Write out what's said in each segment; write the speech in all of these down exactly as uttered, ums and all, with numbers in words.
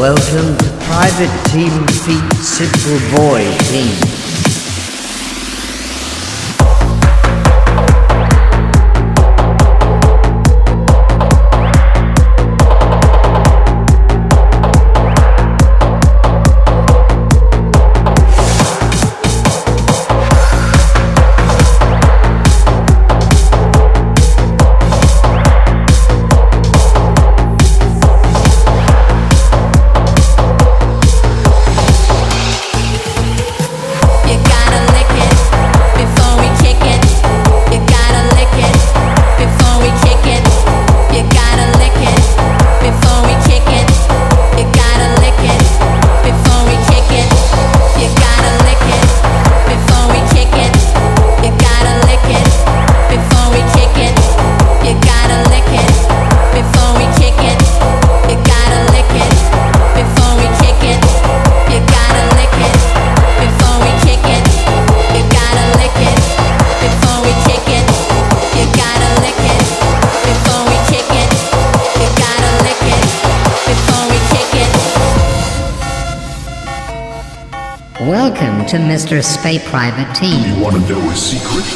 Welcome to Private Team Feat Simple Boy Team. Welcome to Mister Spey Private Team. You want to know a secret?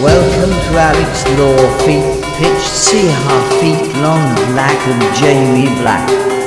Welcome to Alex Law, feet pitched Seahawk, feet Long Black and Jamie Black.